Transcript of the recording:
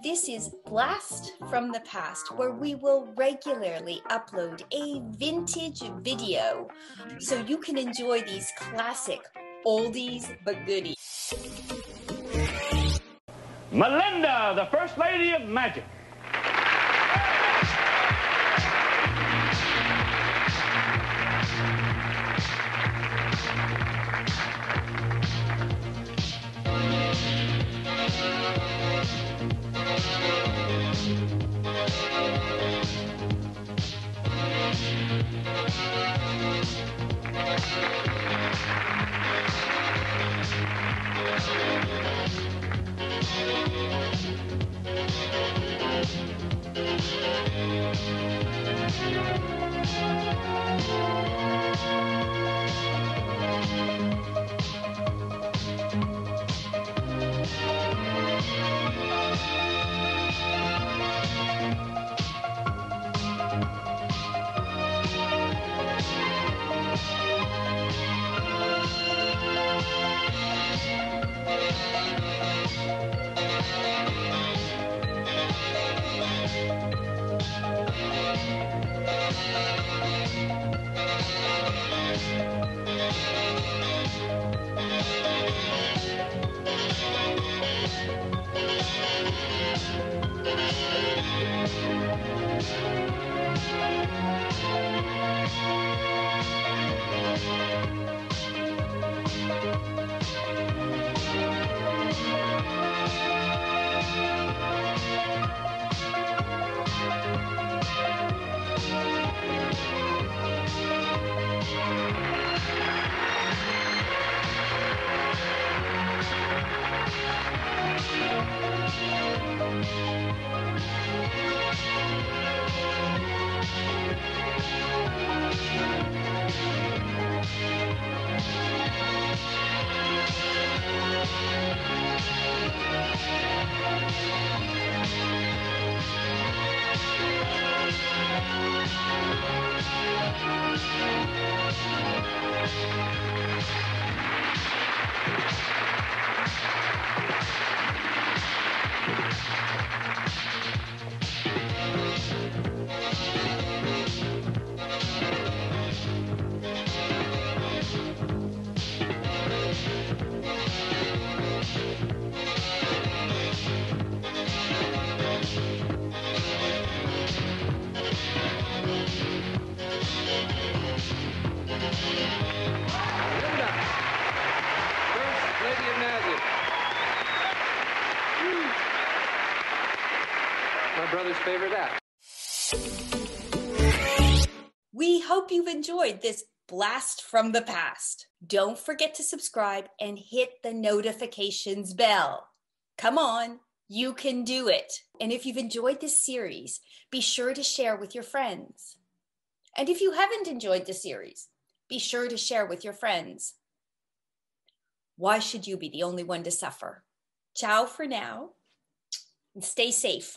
This is Blast from the Past, where we will regularly upload a vintage video so you can enjoy these classic oldies but goodies. Melinda, the First Lady of Magic. Favorite app. We hope you've enjoyed this Blast from the Past. Don't forget to subscribe and hit the notifications bell. Come on, you can do it. And if you've enjoyed this series, be sure to share with your friends. And if you haven't enjoyed the series, be sure to share with your friends. Why should you be the only one to suffer? Ciao for now, and stay safe.